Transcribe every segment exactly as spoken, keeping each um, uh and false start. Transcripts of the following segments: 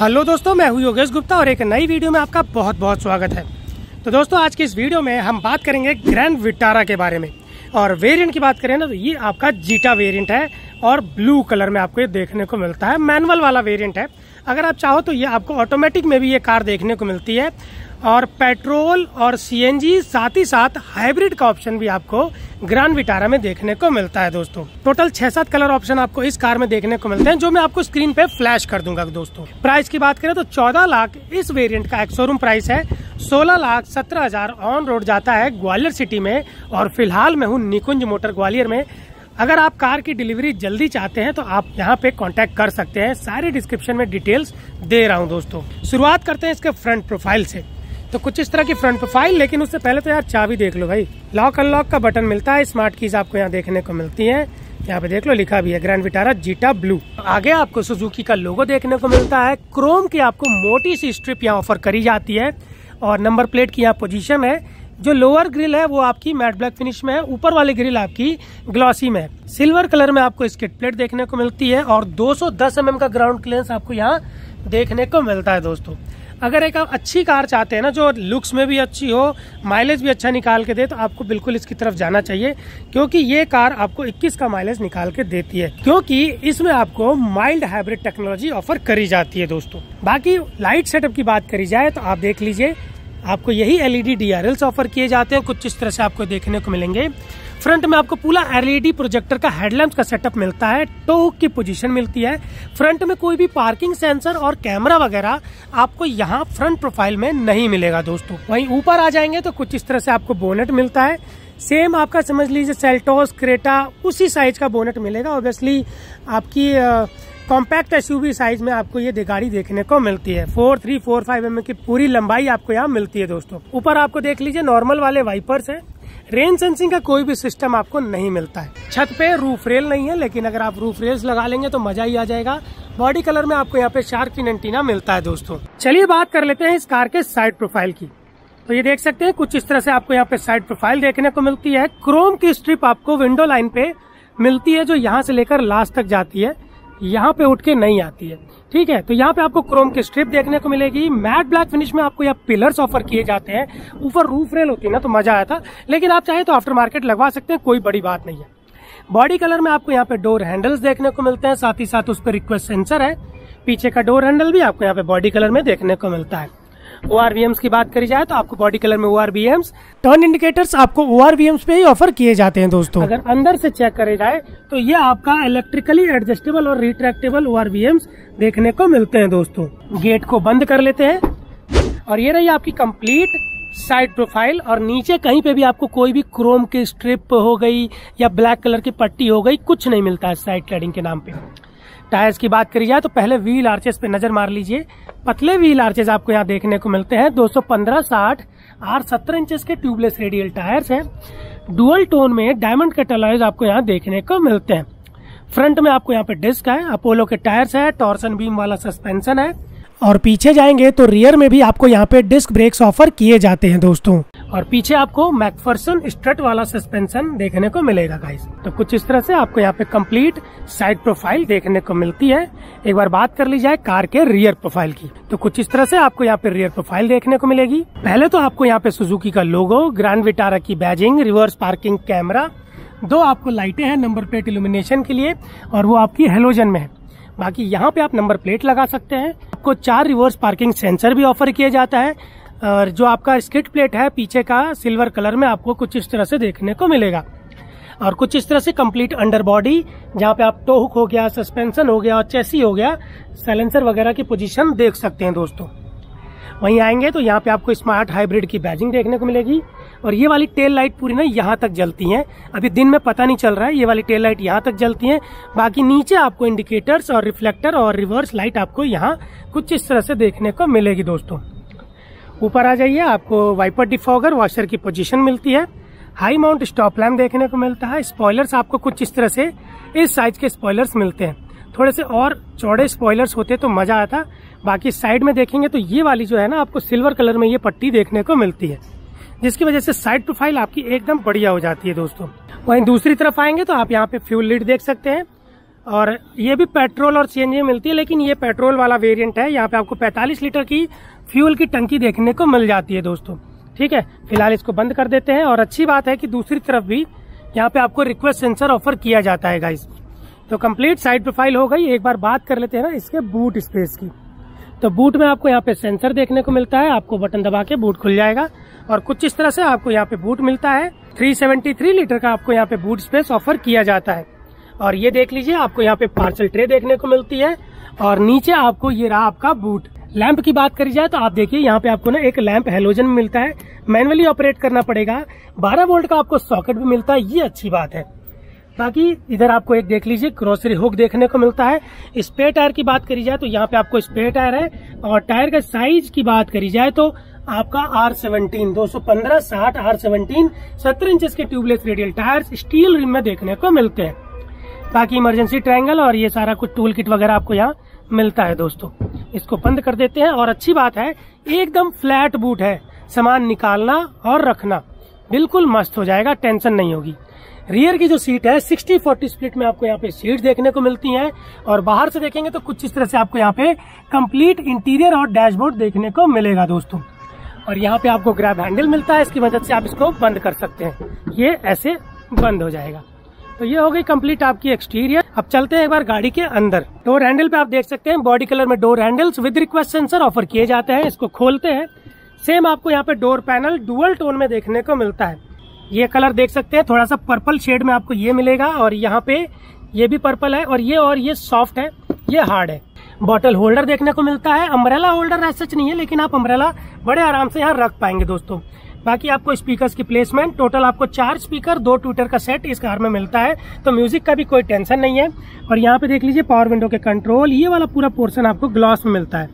Hello दोस्तों, मैं हूं योगेश गुप्ता और एक नई वीडियो में आपका बहुत बहुत स्वागत है। तो दोस्तों, आज की इस वीडियो में हम बात करेंगे ग्रैंड विटारा के बारे में। और वेरिएंट की बात करें ना, तो ये आपका जीटा वेरिएंट है और ब्लू कलर में आपको ये देखने को मिलता है। मैनुअल वाला वेरिएंट है। अगर आप चाहो तो ये आपको ऑटोमेटिक में भी ये कार देखने को मिलती है और पेट्रोल और सी एन जी, साथ ही साथ हाइब्रिड का ऑप्शन भी आपको ग्रैंड विटारा में देखने को मिलता है। दोस्तों, टोटल छह सात कलर ऑप्शन आपको इस कार में देखने को मिलते हैं, जो मैं आपको स्क्रीन पे फ्लैश कर दूंगा। दोस्तों, प्राइस की बात करें तो चौदह लाख इस वेरिएंट का एक शोरूम प्राइस है। सोलह लाख सत्रह हजार ऑन रोड जाता है ग्वालियर सिटी में। और फिलहाल मैं हूँ निकुंज मोटर ग्वालियर में। अगर आप कार की डिलीवरी जल्दी चाहते हैं तो आप यहाँ पे कांटेक्ट कर सकते हैं। सारे डिस्क्रिप्शन में डिटेल्स दे रहा हूँ। दोस्तों, शुरुआत करते हैं इसके फ्रंट प्रोफाइल से। तो कुछ इस तरह की फ्रंट प्रोफाइल, लेकिन उससे पहले तो यार चाबी देख लो भाई। लॉक अनलॉक का बटन मिलता है। स्मार्ट कीज आपको यहाँ देखने को मिलती है। यहाँ पे देख लो, लिखा भी है ग्रैंड विटारा जीटा ब्लू। आगे आपको सुजुकी का लोगो देखने को मिलता है। क्रोम की आपको मोटी सी स्ट्रिप यहाँ ऑफर करी जाती है। और नंबर प्लेट की यहाँ पोजीशन है। जो लोअर ग्रिल है वो आपकी मैट ब्लैक फिनिश में है। ऊपर वाली ग्रिल आपकी ग्लॉसी में है। सिल्वर कलर में आपको स्किड प्लेट देखने को मिलती है। और दो सौ दस एम एम का ग्राउंड क्लियरेंस आपको यहाँ देखने को मिलता है। दोस्तों, अगर एक आप अच्छी कार चाहते हैं ना, जो लुक्स में भी अच्छी हो, माइलेज भी अच्छा निकाल के दे, तो आपको बिल्कुल इसकी तरफ जाना चाहिए, क्योंकि ये कार आपको इक्कीस का माइलेज निकाल के देती है, क्योंकि इसमें आपको माइल्ड हाइब्रिड टेक्नोलॉजी ऑफर करी जाती है। दोस्तों, बाकी लाइट सेटअप की बात करी जाए तो आप देख लीजिए, आपको यही एलईडी डीआरएल्स ऑफर किए जाते हैं। कुछ इस तरह से आपको देखने को मिलेंगे। फ्रंट में आपको पूरा एलईडी प्रोजेक्टर का हेडलैम्प का सेटअप मिलता है। टोक की पोजीशन मिलती है। फ्रंट में कोई भी पार्किंग सेंसर और कैमरा वगैरह आपको यहाँ फ्रंट प्रोफाइल में नहीं मिलेगा। दोस्तों, वहीं ऊपर आ जाएंगे तो कुछ इस तरह से आपको बोनेट मिलता है। सेम आपका समझ लीजिए सेल्टोस क्रेटा उसी साइज का बोनेट मिलेगा। ऑब्वियसली आपकी आ, कॉम्पैक्ट एसयूवी साइज में आपको ये गाड़ी देखने को मिलती है। Four three four five M M की पूरी लंबाई आपको यहाँ मिलती है। दोस्तों, ऊपर आपको देख लीजिए नॉर्मल वाले वाइपर्स हैं। रेन सेंसिंग का कोई भी सिस्टम आपको नहीं मिलता है। छत पे रूफ रेल नहीं है, लेकिन अगर आप रूफ रेल्स लगा लेंगे तो मजा ही आ जाएगा। बॉडी कलर में आपको यहाँ पे शार्क फिन एंटीना मिलता है। दोस्तों, चलिए बात कर लेते हैं इस कार के साइड प्रोफाइल की। तो ये देख सकते हैं, कुछ इस तरह से आपको यहाँ पे साइड प्रोफाइल देखने को मिलती है। क्रोम की स्ट्रिप आपको विंडो लाइन पे मिलती है, जो यहाँ से लेकर लास्ट तक जाती है, यहाँ पे उठ के नहीं आती है। ठीक है, तो यहाँ पे आपको क्रोम की स्ट्रिप देखने को मिलेगी। मैट ब्लैक फिनिश में आपको यहाँ पिलर्स ऑफर किए जाते हैं। ऊपर रूफ रेल होती है ना, तो मजा आया था, लेकिन आप चाहे तो आफ्टर मार्केट लगवा सकते हैं, कोई बड़ी बात नहीं है। बॉडी कलर में आपको यहाँ पे डोर हैंडल्स देखने को मिलते हैं। साथ ही साथ उस पर रिक्वेस्ट सेंसर है। पीछे का डोर हैंडल भी आपको यहाँ पे बॉडी कलर में देखने को मिलता है। ओ आर वी एम्स की बात करी जाए तो आपको बॉडी कलर में O R V Ms, turn indicators आपको ओ आर वी एम्स पे ही ऑफर किए जाते हैं। दोस्तों, अगर अंदर से चेक करे जाए तो ये आपका इलेक्ट्रिकली एडजस्टेबल और retractable O R V Ms देखने को मिलते हैं। दोस्तों, गेट को बंद कर लेते हैं और ये रही आपकी कंप्लीट साइड प्रोफाइल। और नीचे कहीं पे भी आपको कोई भी क्रोम की स्ट्रिप हो गई या ब्लैक कलर की पट्टी हो गई, कुछ नहीं मिलता है साइड क्लैडिंग के नाम पे। टायर्स की बात करी जाए तो पहले व्हील आर्चेस पे नजर मार लीजिए। पतले व्हील आर्चेस आपको यहाँ देखने को मिलते हैं। दो सौ पंद्रह साठ आर सत्रह इंचेस के ट्यूबलेस रेडियल टायर्स हैं। डुअल टोन में डायमंड कट अलॉयज आपको यहाँ देखने को मिलते हैं। फ्रंट में आपको यहाँ पे डिस्क है, अपोलो के टायर्स है, टॉर्सन बीम वाला सस्पेंशन है। और पीछे जाएंगे तो रियर में भी आपको यहाँ पे डिस्क ब्रेक्स ऑफर किए जाते हैं। दोस्तों, और पीछे आपको मैकफर्सन स्ट्रट वाला सस्पेंशन देखने को मिलेगा गाइस। तो कुछ इस तरह से आपको यहाँ पे कंप्लीट साइड प्रोफाइल देखने को मिलती है। एक बार बात कर ली जाए कार के रियर प्रोफाइल की, तो कुछ इस तरह से आपको यहाँ पे रियर प्रोफाइल देखने को मिलेगी। पहले तो आपको यहाँ पे सुजुकी का लोगो, ग्रैंड विटारा की बैजिंग, रिवर्स पार्किंग कैमरा, दो आपको लाइटें हैं नंबर प्लेट इल्यूमिनेशन के लिए, और वो आपकी हेलोजन में है। बाकी यहाँ पे आप नंबर प्लेट लगा सकते हैं। आपको चार रिवर्स पार्किंग सेंसर भी ऑफर किया जाता है। और जो आपका स्किड प्लेट है पीछे का, सिल्वर कलर में आपको कुछ इस तरह से देखने को मिलेगा। और कुछ इस तरह से कंप्लीट अंडर बॉडी, जहाँ पे आप टोहुक हो गया, सस्पेंशन हो गया, चेसी हो गया, साइलेंसर वगैरह की पोजीशन देख सकते हैं। दोस्तों, वहीं आएंगे तो यहाँ पे आपको स्मार्ट हाइब्रिड की बैजिंग देखने को मिलेगी। और ये वाली टेल लाइट पूरी ना यहाँ तक जलती है। अभी दिन में पता नहीं चल रहा है, ये वाली टेल लाइट यहाँ तक जलती है। बाकी नीचे आपको इंडिकेटर्स और रिफ्लेक्टर और रिवर्स लाइट आपको यहाँ कुछ इस तरह से देखने को मिलेगी। दोस्तों, ऊपर आ जाइए, आपको वाइपर डिफॉगर, वॉशर की पोजीशन मिलती है। हाई माउंट स्टॉप लैम्प देखने को मिलता है। स्पॉयलर्स आपको कुछ इस तरह से इस साइज के स्पॉयलर्स मिलते हैं। थोड़े से और चौड़े स्पॉयलर्स होते तो मजा आता। बाकी साइड में देखेंगे तो ये वाली जो है ना, आपको सिल्वर कलर में ये पट्टी देखने को मिलती है, जिसकी वजह से साइड प्रोफाइल आपकी एकदम बढ़िया हो जाती है। दोस्तों, वहीं दूसरी तरफ आएंगे तो आप यहाँ पे फ्यूल लिड देख सकते हैं। और ये भी पेट्रोल और सीएनजी मिलती है, लेकिन ये पेट्रोल वाला वेरिएंट है। यहाँ पे आपको पैंतालीस लीटर की फ्यूल की टंकी देखने को मिल जाती है दोस्तों। ठीक है, फिलहाल इसको बंद कर देते हैं। और अच्छी बात है कि दूसरी तरफ भी यहाँ पे आपको रिक्वेस्ट सेंसर ऑफर किया जाता है गाइस। तो कंप्लीट साइड प्रोफाइल हो गई। एक बार बात कर लेते हैं ना इसके बूट स्पेस की। तो बूट में आपको यहाँ पे सेंसर देखने को मिलता है, आपको बटन दबा के बूट खुल जाएगा और कुछ इस तरह से आपको यहाँ पे बूट मिलता है। तीन सौ तिहत्तर लीटर का आपको यहाँ पे बूट स्पेस ऑफर किया जाता है। और ये देख लीजिए, आपको यहाँ पे पार्सल ट्रे देखने को मिलती है और नीचे आपको ये रहा आपका बूट। लैंप की बात करी जाए तो आप देखिए यहाँ पे आपको ना एक लैंप हेलोजन में मिलता है, मैनुअली ऑपरेट करना पड़ेगा। बारह वोल्ट का आपको सॉकेट भी मिलता है, ये अच्छी बात है। बाकी इधर आपको एक देख लीजिए ग्रोसरी हुक देखने को मिलता है। स्पेयर टायर की बात करी जाए तो यहाँ पे आपको स्पेयर टायर है। और टायर का साइज की बात करी जाए तो आपका आर सेवनटीन दो सौ पंद्रह साठ आर सेवनटीन सत्रह इंच के tubeless radial tyre steel rim में देखने को मिलते हैं। बाकी इमरजेंसी ट्रायंगल और ये सारा कुछ टूल किट वगैरह आपको यहाँ मिलता है दोस्तों। इसको बंद कर देते हैं। और अच्छी बात है, एकदम फ्लैट बूट है, सामान निकालना और रखना बिल्कुल मस्त हो जाएगा, टेंशन नहीं होगी। रियर की जो सीट है सिक्सटी फोर्टी स्प्लिट में आपको यहाँ पे सीट देखने को मिलती है। और बाहर से देखेंगे तो कुछ इस तरह से आपको यहाँ पे कंप्लीट इंटीरियर और डैशबोर्ड देखने को मिलेगा दोस्तों। और यहाँ पे आपको ग्रैब हैंडल मिलता है, इसकी मदद से आप इसको बंद कर सकते हैं, ये ऐसे बंद हो जाएगा। तो ये हो गई कंप्लीट आपकी एक्सटीरियर। अब चलते हैं एक बार गाड़ी के अंदर। डोर हैंडल पे आप देख सकते हैं बॉडी कलर में door handles with request sensor offer किए जाते हैं। इसको खोलते हैं, सेम आपको यहाँ पे डोर पैनल डुअल टोन में देखने को मिलता है। ये कलर देख सकते हैं, थोड़ा सा पर्पल शेड में आपको ये मिलेगा। और यहाँ पे ये भी पर्पल है और ये और ये सॉफ्ट है, ये हार्ड है। बॉटल होल्डर देखने को मिलता है। अम्ब्रेला होल्डर ऐसा नहीं है, लेकिन आप अम्ब्रेला बड़े आराम से यहाँ रख पाएंगे दोस्तों। बाकी आपको स्पीकर्स की प्लेसमेंट, टोटल आपको चार स्पीकर दो ट्विटर का सेट इस कार में मिलता है, तो म्यूजिक का भी कोई टेंशन नहीं है। और यहाँ पे देख लीजिए पावर विंडो के कंट्रोल, ये वाला पूरा पोर्शन आपको ग्लॉस में मिलता है।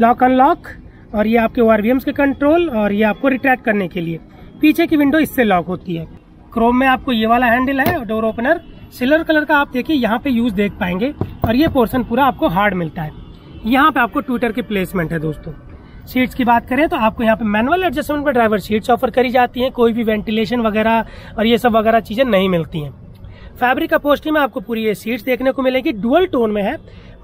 लॉक अनलॉक और ये आपके ओ आर वी एम्स के कंट्रोल और ये आपको रिट्रैक्ट करने के लिए। पीछे की विंडो इससे लॉक होती है। क्रोम में आपको ये वाला हैंडल है। डोर ओपनर सिल्वर कलर का आप देखिए यहाँ पे यूज देख पाएंगे। और ये पोर्शन पूरा आपको हार्ड मिलता है। यहाँ पे आपको ट्विटर की प्लेसमेंट है दोस्तों। सीट्स की बात करें तो आपको यहाँ पे मैनुअल एडजस्टमेंट पर ड्राइवर सीट्स ऑफर करी जाती हैं, कोई भी वेंटिलेशन वगैरह और ये सब वगैरह चीजें नहीं मिलती हैं। फैब्रिक अपोस्ट्री में आपको पूरी ये सीट्स देखने को मिलेगी, डुअल टोन में है,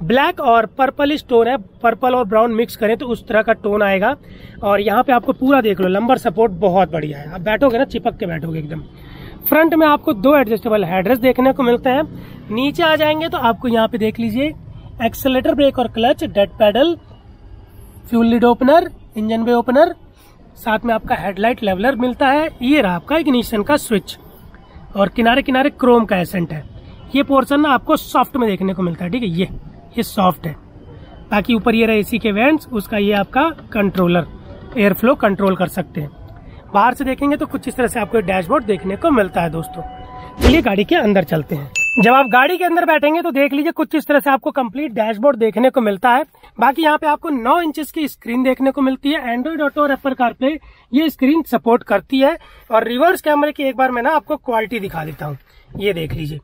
ब्लैक और पर्पलिश टोन है, पर्पल और ब्राउन मिक्स करें तो उस तरह का टोन आएगा। और यहाँ पे आपको पूरा देख लो, लंबर सपोर्ट बहुत बढ़िया है, आप बैठोगे ना चिपक के बैठोगे एकदम। फ्रंट में आपको दो एडजस्टेबल हेडरेस्ट देखने को मिलते हैं। नीचे आ जाएंगे तो आपको यहाँ पे देख लीजिए एक्सेलेरेटर ब्रेक और clutch, dead pedal, fuel lid opener, engine bay opener, साथ में आपका हेडलाइट लेवलर मिलता है। ये रहा आपका इग्निशन का स्विच। और किनारे किनारे क्रोम का एसेंट है। ये पोर्शन ना आपको सॉफ्ट में देखने को मिलता है, ठीक है, ये ये सॉफ्ट है। बाकी ऊपर ये रहा एसी के वेंट्स, उसका ये आपका कंट्रोलर, एयर फ्लो कंट्रोल कर सकते हैं। बाहर से देखेंगे तो कुछ इस तरह से आपको डैशबोर्ड देखने को मिलता है दोस्तों। चलिए गाड़ी के अंदर चलते हैं। जब आप गाड़ी के अंदर बैठेंगे तो देख लीजिए कुछ इस तरह से आपको कंप्लीट डैशबोर्ड देखने को मिलता है। बाकी यहाँ पे आपको नौ इंचेस की स्क्रीन देखने को मिलती है। एंड्रॉइड ऑटो और एप्पल कारप्ले ये स्क्रीन सपोर्ट करती है। और रिवर्स कैमरे की एक बार मैं ना आपको क्वालिटी दिखा देता हूँ, ये देख लीजिए।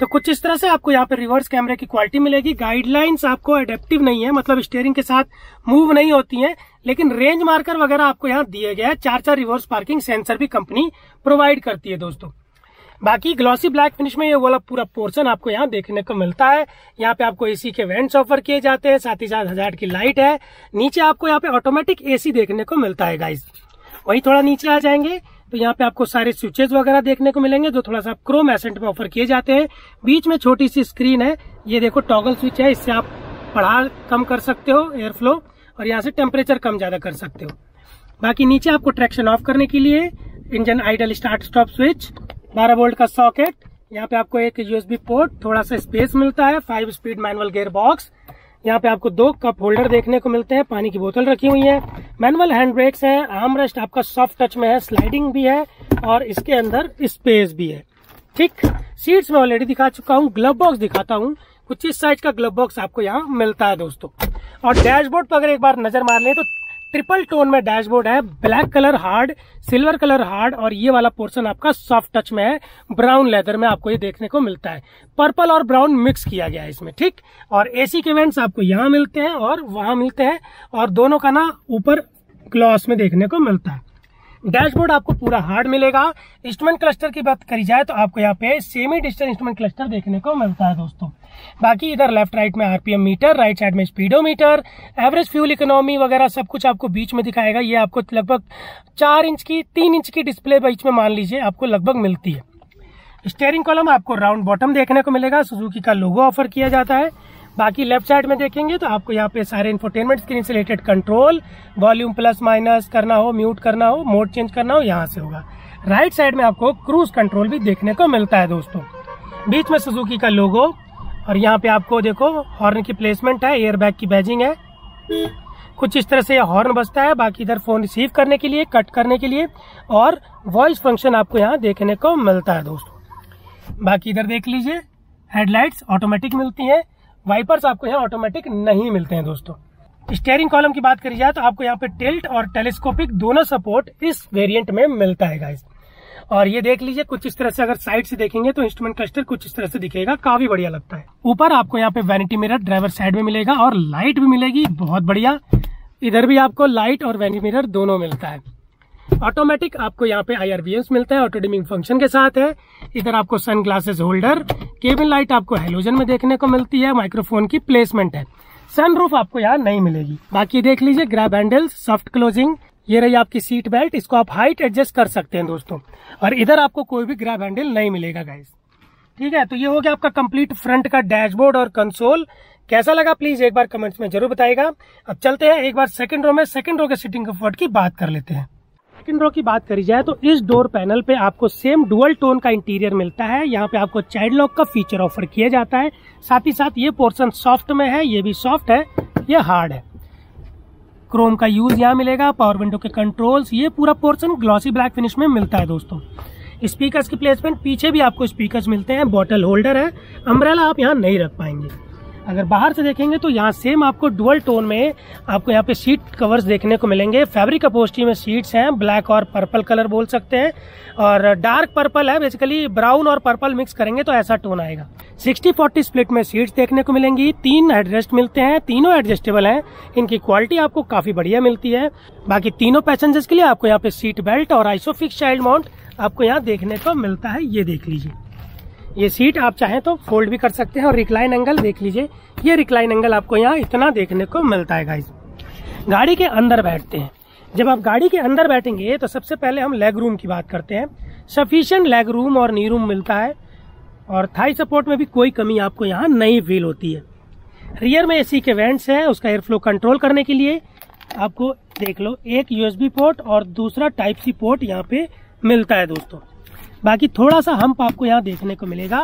तो कुछ इस तरह से आपको यहाँ पे रिवर्स कैमरे की क्वालिटी मिलेगी। गाइडलाइंस आपको एडेप्टिव नहीं है, मतलब स्टीयरिंग के साथ मूव नहीं होती है, लेकिन रेंज मार्कर वगैरह आपको यहाँ दिए गए हैं। चार चार रिवर्स पार्किंग सेंसर भी कंपनी प्रोवाइड करती है दोस्तों। बाकी ग्लॉसी ब्लैक फिनिश में ये वाला पूरा पोर्शन आपको यहाँ देखने को मिलता है। यहाँ पे आपको एसी के वेंट्स ऑफर किए जाते हैं, साथ ही साथ हजार्ड की लाइट है। नीचे आपको यहाँ पे ऑटोमेटिक एसी देखने को मिलता है गाइज। वही थोड़ा नीचे आ जाएंगे तो यहाँ पे आपको सारे स्विचेस वगैरह देखने को मिलेंगे, जो थोड़ा सा क्रोम एसेंट में ऑफर किए जाते हैं। बीच में छोटी सी स्क्रीन है, ये देखो टॉगल स्विच है, इससे आप पढ़ा कम कर सकते हो एयर फ्लो, और यहाँ से टेम्परेचर कम ज्यादा कर सकते हो। बाकी नीचे आपको ट्रैक्शन ऑफ करने के लिए engine idle start stop switch, बारह वोल्ट का सॉकेट, यहाँ पे आपको एक यूएसबी पोर्ट, थोड़ा सा स्पेस मिलता है, five speed manual gear box, यहाँ पे आपको दो कप होल्डर देखने को मिलते हैं, पानी की बोतल रखी हुई है, मैनुअल हैंड ब्रेक्स है, आर्म रेस्ट आपका सॉफ्ट टच में है, स्लाइडिंग भी है और इसके अंदर स्पेस भी है। ठीक, सीट्स में ऑलरेडी दिखा चुका हूँ। ग्लव बॉक्स दिखाता हूँ, कुछ इस साइज का ग्लव बॉक्स आपको यहाँ मिलता है दोस्तों। और डैशबोर्ड पर अगर एक बार नजर मार लें तो ट्रिपल टोन में डैशबोर्ड है, black colour hard, silver colour hard और ये वाला पोर्शन आपका सॉफ्ट टच में है, ब्राउन लेदर में आपको ये देखने को मिलता है, पर्पल और ब्राउन मिक्स किया गया है इसमें। ठीक, और एसी के वेंट्स आपको यहाँ मिलते हैं और वहां मिलते हैं, और दोनों का ना ऊपर ग्लॉस में देखने को मिलता है। डैशबोर्ड आपको पूरा हार्ड मिलेगा। इंस्ट्रूमेंट क्लस्टर की बात करी जाए तो आपको यहाँ पे सेमी डिजिटल इंस्ट्रूमेंट क्लस्टर देखने को मिलता है दोस्तों। बाकी इधर लेफ्ट राइट में आरपीएम मीटर, राइट साइड में स्पीडोमीटर, एवरेज फ्यूल इकोनॉमी वगैरह सब कुछ आपको बीच में दिखाएगा। ये आपको लगभग चार इंच की तीन इंच की डिस्प्ले बीच में मान लीजिए आपको लगभग मिलती है। स्टीयरिंग कॉलम आपको राउंड बॉटम देखने को मिलेगा, सुजुकी का लोगो ऑफर किया जाता है। बाकी लेफ्ट साइड में देखेंगे तो आपको यहाँ पे सारे इंफोटेनमेंट स्क्रीन से related control, volume plus minus करना हो, म्यूट करना हो, मोड चेंज करना हो, यहाँ से होगा। राइट साइड में आपको क्रूज कंट्रोल भी देखने को मिलता है दोस्तों। बीच में सुजुकी का लोगो और यहाँ पे आपको देखो हॉर्न की प्लेसमेंट है, एयरबैग की बैजिंग है, कुछ इस तरह से हॉर्न बजता है। बाकी इधर फोन रिसीव करने के लिए, कट करने के लिए और वॉइस फंक्शन आपको यहाँ देखने को मिलता है दोस्तों। बाकी इधर देख लीजिए हेडलाइट्स ऑटोमेटिक मिलती हैं, वाइपर्स आपको यहाँ ऑटोमेटिक नहीं मिलते हैं दोस्तों। स्टीयरिंग कॉलम की बात करी जाए तो आपको यहाँ पे टिल्ट और टेलीस्कोपिक दोनों सपोर्ट इस वेरिएंट में मिलता है गाइस। और ये देख लीजिए कुछ इस तरह से, अगर साइड से देखेंगे तो इंस्ट्रूमेंट क्लस्टर कुछ इस तरह से दिखेगा, काफी बढ़िया लगता है। ऊपर आपको यहाँ पे वैनिटी मिरर ड्राइवर साइड में मिलेगा और लाइट भी मिलेगी, बहुत बढ़िया। इधर भी आपको लाइट और वैनिटी मिरर दोनों मिलता है। ऑटोमेटिक आपको यहाँ पे आईआरबीएम्स मिलता है, ऑटो डिमिंग फंक्शन के साथ है। इधर आपको sun glasses holder, cabin light आपको हेलोजन में देखने को मिलती है, माइक्रोफोन की प्लेसमेंट है, सनरूफ आपको यहाँ नहीं मिलेगी। बाकी देख लीजिए ग्रैब हैंडल्स, सॉफ्ट क्लोजिंग, ये रही आपकी सीट बेल्ट, इसको आप हाइट एडजस्ट कर सकते हैं दोस्तों। और इधर आपको कोई भी ग्रैब हैंडल नहीं मिलेगा गाइस, ठीक है। तो ये हो गया आपका कंप्लीट फ्रंट का डैशबोर्ड और कंसोल। कैसा लगा प्लीज एक बार कमेंट्स में जरूर बताएगा। अब चलते हैं एक बार सेकंड रो में, सेकंड रो के सीटिंग कंफर्ट की बात कर लेते हैं। सेकंड रो की बात करी जाए तो इस डोर पैनल पे आपको सेम डुअल टोन का इंटीरियर मिलता है। यहाँ पे आपको चाइल्ड लॉक का फीचर ऑफर किया जाता है, साथ ही साथ ये पोर्शन सॉफ्ट में है, ये भी सॉफ्ट है, ये हार्ड है। क्रोम का यूज यहाँ मिलेगा, पावर विंडो के कंट्रोल्स, ये पूरा पोर्शन ग्लॉसी ब्लैक फिनिश में मिलता है दोस्तों। स्पीकर्स की प्लेसमेंट, पीछे भी आपको स्पीकर्स मिलते हैं, बॉटल होल्डर है, अम्ब्रेला आप यहाँ नहीं रख पाएंगे। अगर बाहर से देखेंगे तो यहाँ सेम आपको डुअल टोन में आपको यहाँ पे सीट कवर्स देखने को मिलेंगे। फैब्रिक अपोस्ट्री में सीट्स हैं, ब्लैक और पर्पल कलर बोल सकते हैं, और डार्क पर्पल है, बेसिकली ब्राउन और पर्पल मिक्स करेंगे तो ऐसा टोन आएगा। सिक्सटी फोर्टी स्प्लिट में सीट्स देखने को मिलेंगी, तीन हेडरेस्ट मिलते हैं, तीनों एडजस्टेबल हैं, इनकी क्वालिटी आपको काफी बढ़िया मिलती है। बाकी तीनों पैसेंजर्स के लिए आपको यहाँ पे सीट बेल्ट और आइसोफिक्स चाइल्ड माउंट आपको यहाँ देखने को मिलता है। ये देख लीजिए, ये सीट आप चाहें तो फोल्ड भी कर सकते हैं। और रिक्लाइन एंगल देख लीजिए, ये रिक्लाइन एंगल आपको यहाँ इतना देखने को मिलता है गाइस। गाड़ी के अंदर बैठते हैं, जब आप गाड़ी के अंदर बैठेंगे तो सबसे पहले हम लेग रूम की बात करते हैं। सफिशिएंट लेग रूम और नी रूम मिलता है और थाई सपोर्ट में भी कोई कमी आपको यहाँ नहीं फील होती है। रियर में एसी के वेंट्स हैं, उसका एयरफ्लो कंट्रोल करने के लिए आपको देख लो एक यूएसबी पोर्ट और दूसरा टाइप सी पोर्ट यहाँ पे मिलता है दोस्तों। बाकी थोड़ा सा हम्प आपको यहाँ देखने को मिलेगा।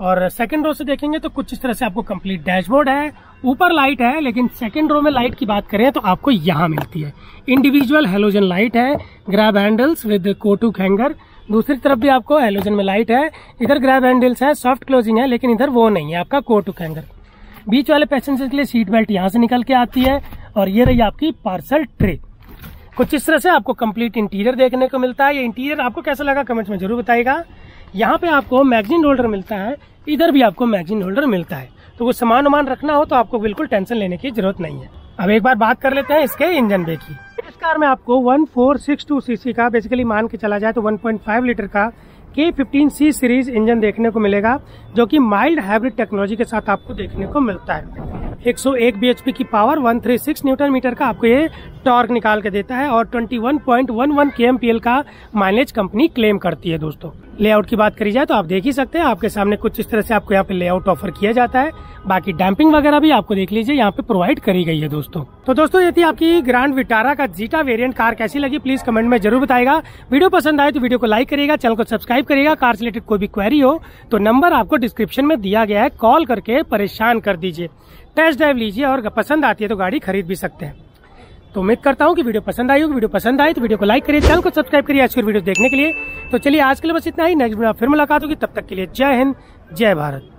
और सेकंड रो से देखेंगे तो कुछ इस तरह से आपको कंप्लीट डैशबोर्ड है, ऊपर लाइट है, लेकिन सेकंड रो में लाइट की बात करें तो आपको यहाँ मिलती है। इंडिविजुअल हेलोजन लाइट है, grab handles with coat hook hanger, दूसरी तरफ भी आपको हेलोजन में लाइट है। इधर ग्रैब हैंडल्स है, सॉफ्ट क्लोजिंग है, लेकिन इधर वो नहीं है आपका कोटुक हैंगर। बीच वाले पैसेंजर्स के लिए सीट बेल्ट यहाँ से निकल के आती है। और ये रही आपकी पार्सल ट्रे, कुछ इस तरह से आपको कंप्लीट इंटीरियर देखने को मिलता है। ये इंटीरियर आपको कैसा लगा कमेंट्स में जरूर बताएगा। यहाँ पे आपको मैगजीन होल्डर मिलता है, इधर भी आपको मैगजीन होल्डर मिलता है, तो वो सामान वामान रखना हो तो आपको बिल्कुल टेंशन लेने की जरूरत नहीं है। अब एक बार बात कर लेते हैं इसके इंजन बे की। इस कार में आपको one four six two CC का, बेसिकली मान के चला जाए तो वन पॉइंट फाइव लीटर का के फिफ्टीन सी सीरीज इंजन देखने को मिलेगा, जो कि माइल्ड हाइब्रिड टेक्नोलॉजी के साथ आपको देखने को मिलता है। एक सौ एक बीएचपी की पावर, एक सौ छत्तीस न्यूटन मीटर का आपको ये टॉर्क निकाल के देता है और इक्कीस पॉइंट ग्यारह केएमपीएल का माइलेज कंपनी क्लेम करती है दोस्तों। लेआउट की बात करी जाए तो आप देख ही सकते हैं आपके सामने कुछ इस तरह से आपको यहाँ पे लेआउट ऑफर किया जाता है। बाकी डैम्पिंग वगैरह भी आपको देख लीजिए यहाँ पे प्रोवाइड करी गई है दोस्तों। तो दोस्तों ये थी आपकी ग्रैंड विटारा का जीटा वेरिएंट। कार कैसी लगी प्लीज कमेंट में जरूर बताएगा। वीडियो पसंद आए तो वीडियो को लाइक करिएगा, चैनल को सब्सक्राइब करिएगा। कार से रिलेटेड कोई भी क्वेरी हो तो नंबर आपको डिस्क्रिप्शन में दिया गया है, कॉल करके परेशान कर दीजिए, टेस्ट ड्राइव लीजिए और पसंद आती है तो गाड़ी खरीद भी सकते हैं। तो उम्मीद करता हूँ कि वीडियो पसंद आई होगी। वीडियो पसंद आए तो वीडियो को लाइक करिए, चैनल को सब्सक्राइब करिए अच्छी वीडियो देखने के लिए। तो चलिए आज के लिए बस इतना ही, नेक्स्ट वीडियो फिर मुलाकात होगी, तब तक के लिए जय हिंद जय भारत।